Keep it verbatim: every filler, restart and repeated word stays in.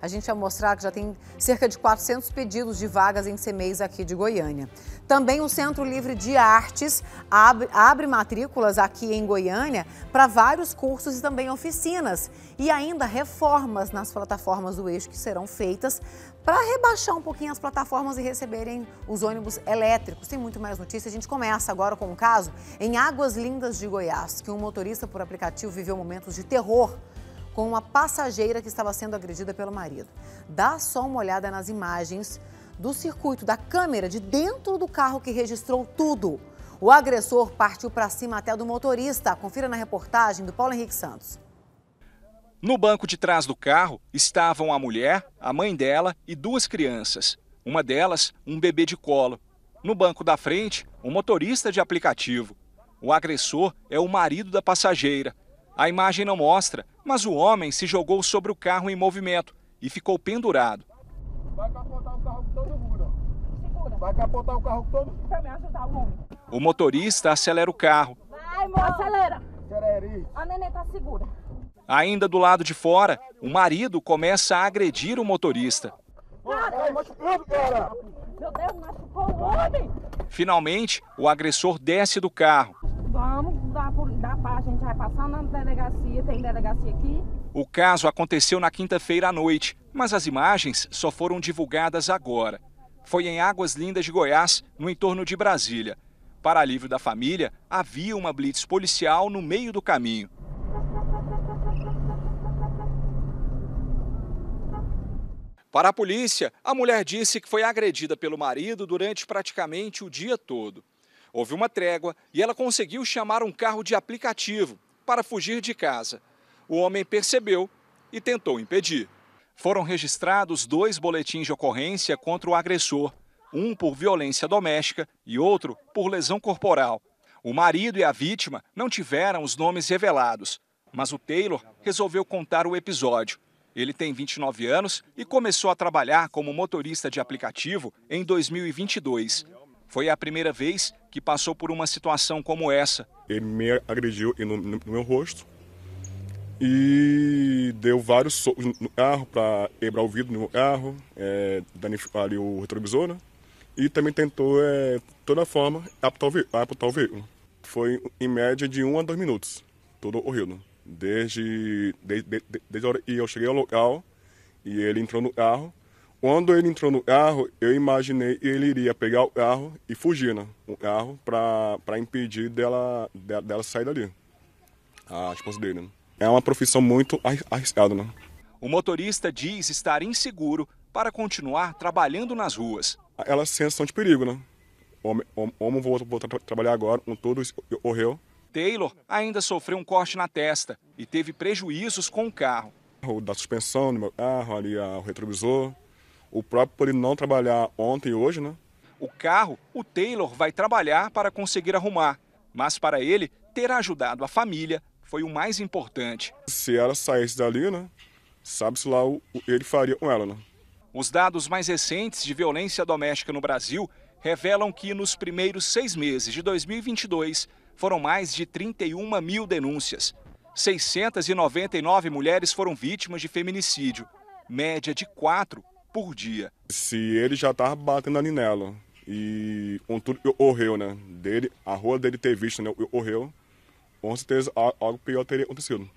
a gente vai mostrar que já tem cerca de quatrocentos pedidos de vagas em C M E Is aqui de Goiânia. Também o Centro Livre de Artes abre, abre matrículas aqui em Goiânia para vários cursos e também oficinas. E ainda reformas nas plataformas do eixo que serão feitas para rebaixar um pouquinho as plataformas e receberem os ônibus elétricos. Tem muito mais notícia. A gente começa agora com um caso em Águas Lindas de Goiás, que um motorista por aplicativo viveu momentos de terror com uma passageira que estava sendo agredida pelo marido. Dá só uma olhada nas imagens do circuito da câmera de dentro do carro que registrou tudo. O agressor partiu para cima até do motorista. Confira na reportagem do Paulo Henrique Santos. No banco de trás do carro estavam a mulher, a mãe dela e duas crianças. Uma delas, um bebê de colo. No banco da frente, um motorista de aplicativo. O agressor é o marido da passageira. A imagem não mostra, mas o homem se jogou sobre o carro em movimento e ficou pendurado. Vai capotar o carro com todo mundo. Segura. Vai capotar o carro com todo mundo. Pra me ajudar o homem. O motorista acelera o carro. Vai, moça, acelera. A neném tá segura. Ainda do lado de fora, o marido começa a agredir o motorista. Cara, machucou, cara. Meu Deus, machucou o homem. Finalmente, o agressor desce do carro. Vamos. A gente vai passar na delegacia, tem delegacia aqui. O caso aconteceu na quinta-feira à noite, mas as imagens só foram divulgadas agora. Foi em Águas Lindas de Goiás, no entorno de Brasília. Para alívio da família, havia uma blitz policial no meio do caminho. Para a polícia, a mulher disse que foi agredida pelo marido durante praticamente o dia todo. Houve uma trégua e ela conseguiu chamar um carro de aplicativo para fugir de casa. O homem percebeu e tentou impedir. Foram registrados dois boletins de ocorrência contra o agressor, um por violência doméstica e outro por lesão corporal. O marido e a vítima não tiveram os nomes revelados, mas o Taylor resolveu contar o episódio. Ele tem vinte e nove anos e começou a trabalhar como motorista de aplicativo em dois mil e vinte e dois. Foi a primeira vez que passou por uma situação como essa. Ele me agrediu no, no, no meu rosto e deu vários socos no carro para quebrar o vidro no meu carro, é, danificar ali o retrovisor, né? E também tentou, é, de toda forma, apontar o, apontar o veículo. Foi em média de um a dois minutos, tudo horrível. Desde, desde, desde, desde a hora que eu cheguei ao local e ele entrou no carro. Quando ele entrou no carro, eu imaginei que ele iria pegar o carro e fugir, né? O carro para impedir dela, dela, dela sair dali. A esposa dele, né? É uma profissão muito arriscada, né? O motorista diz estar inseguro para continuar trabalhando nas ruas. Ela sensação de perigo, né? Como eu vou, vou tra trabalhar agora, com tudo isso que ocorreu. Taylor ainda sofreu um corte na testa e teve prejuízos com o carro. Da suspensão do meu carro, ali o retrovisor. O próprio por ele não trabalhar ontem e hoje, né? O carro, o Taylor vai trabalhar para conseguir arrumar. Mas para ele, ter ajudado a família foi o mais importante. Se ela saísse dali, né? Sabe-se lá o que ele faria com ela, né? Os dados mais recentes de violência doméstica no Brasil revelam que nos primeiros seis meses de dois mil e vinte e dois foram mais de trinta e um mil denúncias. seiscentas e noventa e nove mulheres foram vítimas de feminicídio, média de quatro por dia. Se ele já estava batendo ali nela e com tudo que ocorreu, né? Dele, a rua dele ter visto, né? O que ocorreu, com certeza algo pior teria acontecido.